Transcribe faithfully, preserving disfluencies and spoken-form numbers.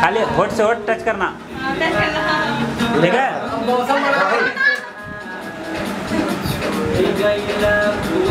खाली होट से होट टच करना, ठीक है।